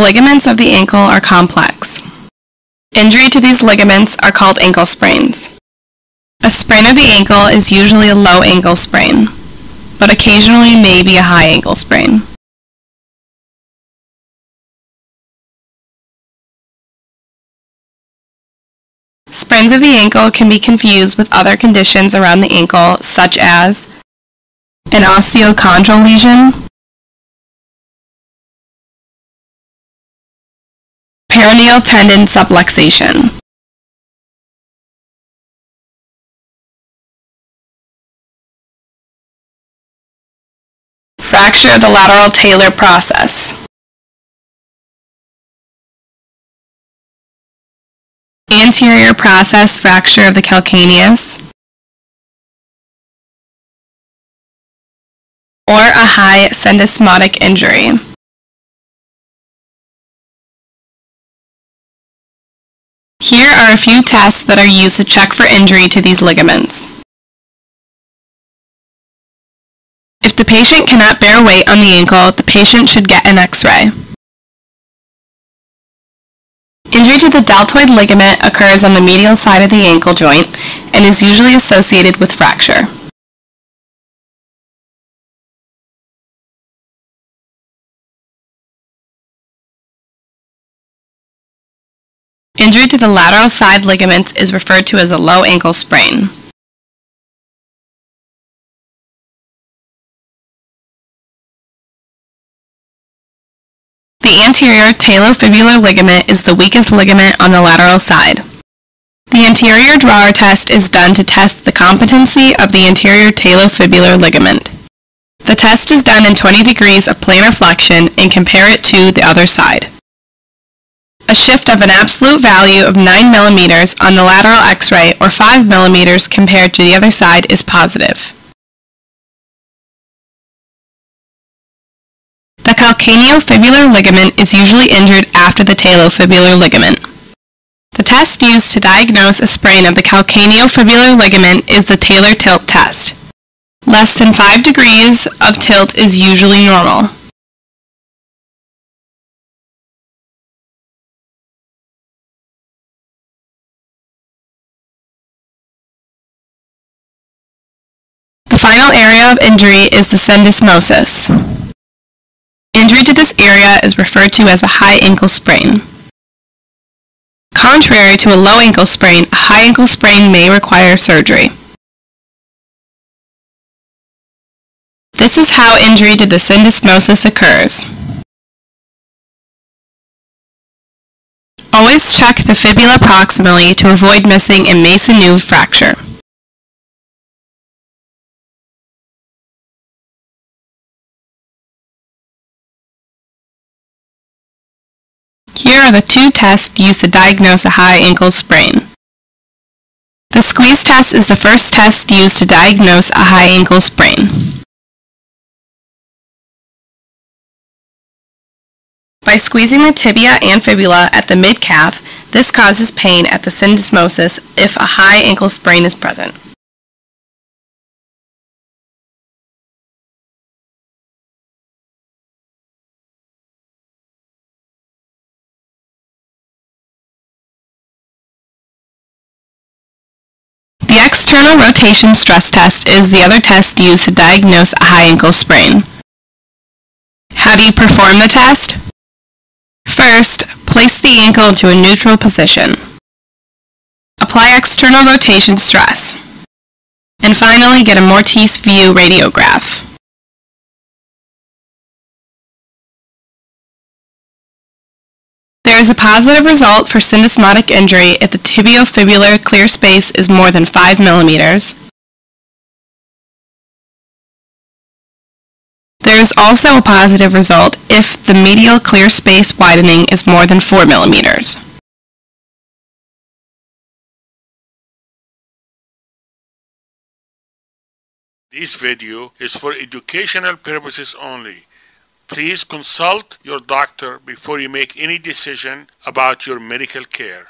ligaments of the ankle are complex. Injury to these ligaments are called ankle sprains. A sprain of the ankle is usually a low ankle sprain, but occasionally may be a high ankle sprain. Sprains of the ankle can be confused with other conditions around the ankle, such as an osteochondral lesion, peroneal tendon subluxation. Fracture of the lateral Taylor process. Anterior process fracture of the calcaneus, or a high syndesmotic injury. Here are a few tests that are used to check for injury to these ligaments. If the patient cannot bear weight on the ankle, the patient should get an X-ray. Injury to the deltoid ligament occurs on the medial side of the ankle joint and is usually associated with fracture. Injury to the lateral side ligaments is referred to as a low ankle sprain. The anterior talofibular ligament is the weakest ligament on the lateral side. The anterior drawer test is done to test the competency of the anterior talofibular ligament. The test is done in 20 degrees of planar flexion and compare it to the other side. A shift of an absolute value of 9 mm on the lateral X-ray or 5 mm compared to the other side is positive. The calcaneofibular ligament is usually injured after the talofibular ligament. The test used to diagnose a sprain of the calcaneofibular ligament is the Taylor tilt test. Less than 5 degrees of tilt is usually normal. The final area of injury is the syndesmosis. Injury to this area is referred to as a high ankle sprain. Contrary to a low ankle sprain, a high ankle sprain may require surgery. This is how injury to the syndesmosis occurs. Always check the fibula proximally to avoid missing a Maisonneuve fracture. Here are the two tests used to diagnose a high ankle sprain. The squeeze test is the first test used to diagnose a high ankle sprain. By squeezing the tibia and fibula at the mid-calf, this causes pain at the syndesmosis if a high ankle sprain is present. The external rotation stress test is the other test used to diagnose a high ankle sprain. How do you perform the test? First, place the ankle into a neutral position. Apply external rotation stress. And finally, get a Mortise View radiograph. There is a positive result for syndesmotic injury if the tibiofibular clear space is more than 5 mm. There is also a positive result if the medial clear space widening is more than 4 mm. This video is for educational purposes only. Please consult your doctor before you make any decision about your medical care.